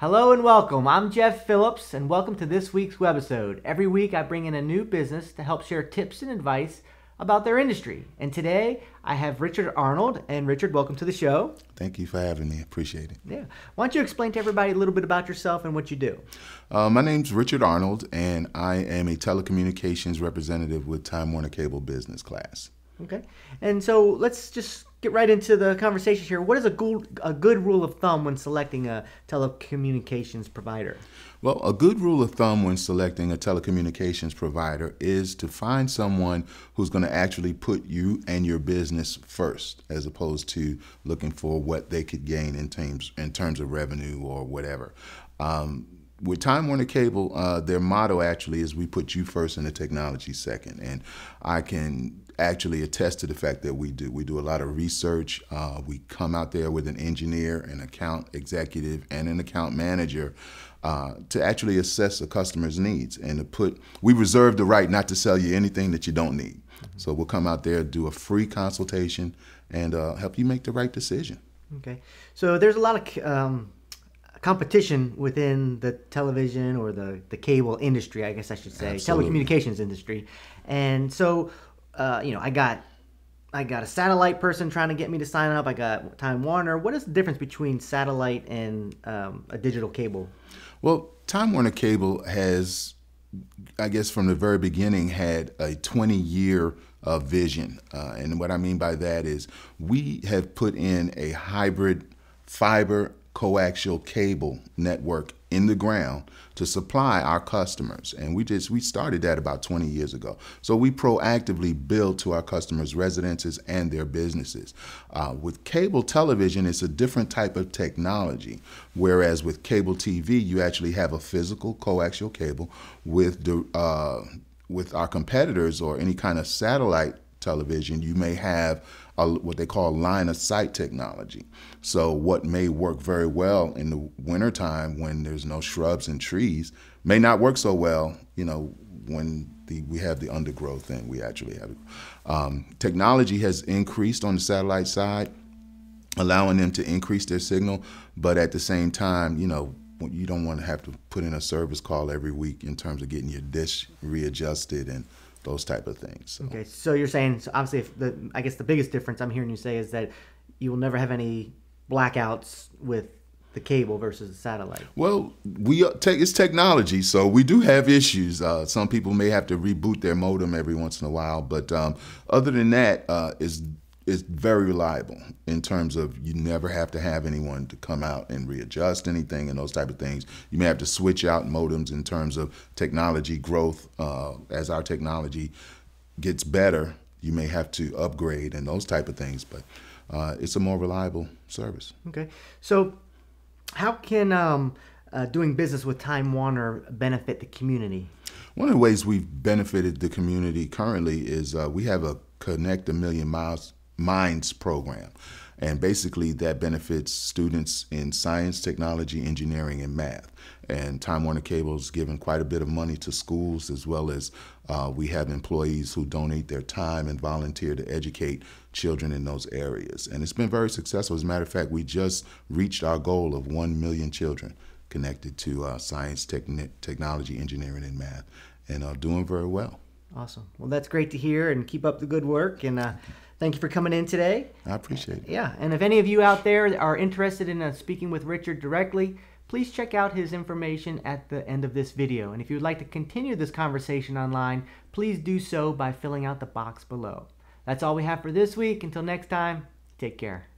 Hello and welcome. I'm Jeff Phillips and welcome to this week's webisode. Every week I bring in a new business to help share tips and advice about their industry. And today I have Richard Arnold. And Richard, welcome to the show. Thank you for having me. Appreciate it. Yeah. Why don't you explain to everybody a little bit about yourself and what you do? My name's Richard Arnold and I am a telecommunications representative with Time Warner Cable Business Class. Okay. And so let's just get right into the conversation here. What is a good rule of thumb when selecting a telecommunications provider? Well, a good rule of thumb when selecting a telecommunications provider is to find someone who's going to actually put you and your business first, as opposed to looking for what they could gain in terms of revenue or whatever. With Time Warner Cable, their motto actually is we put you first and the technology second. And I can actually attest to the fact that we do a lot of research. We come out there with an engineer, an account executive, and an account manager to actually assess a customer's needs and to put, we reserve the right not to sell you anything that you don't need. Mm-hmm. So we'll come out there, do a free consultation, and help you make the right decision. Okay, so there's a lot of competition within the television or the cable industry, I guess I should say. Absolutely. Telecommunications industry. And so you know, I got a satellite person trying to get me to sign up. I got Time Warner. What is the difference between satellite and a digital cable? Well, Time Warner Cable has, I guess from the very beginning, had a 20-year vision. And what I mean by that is we have put in a hybrid fiber coaxial cable network in the ground to supply our customers. And we started that about 20 years ago. So we proactively build to our customers' residences and their businesses. With cable television, it's a different type of technology. Whereas with cable TV, you actually have a physical coaxial cable. With our competitors or any kind of satellite television, you may have what they call line of sight technology. So what may work very well in the wintertime when there's no shrubs and trees may not work so well, you know, when we have the undergrowth and we actually have it. Technology has increased on the satellite side, allowing them to increase their signal, but at the same time, you know, you don't want to have to put in a service call every week in terms of getting your dish readjusted and those type of things. So. Okay, so you're saying, so obviously, I guess the biggest difference I'm hearing you say is that you will never have any blackouts with the cable versus the satellite. Well, it's technology, so we do have issues. Some people may have to reboot their modem every once in a while, but other than that, it's very reliable in terms of you never have to have anyone to come out and readjust anything and those type of things. You may have to switch out modems in terms of technology growth. As our technology gets better, you may have to upgrade and those type of things, but it's a more reliable service. Okay, so how can doing business with Time Warner benefit the community? One of the ways we've benefited the community currently is we have a Connect a Million Minds program, and basically that benefits students in science, technology, engineering, and math. And Time Warner Cable's given quite a bit of money to schools, as well as we have employees who donate their time and volunteer to educate children in those areas. And it's been very successful. As a matter of fact, we just reached our goal of 1 million children connected to science, technology, engineering, and math, and are doing very well. Awesome. Well, that's great to hear, and keep up the good work. And thank you for coming in today. I appreciate it. Yeah, and if any of you out there are interested in speaking with Richard directly, please check out his information at the end of this video. And if you would like to continue this conversation online, please do so by filling out the box below. That's all we have for this week. Until next time, take care.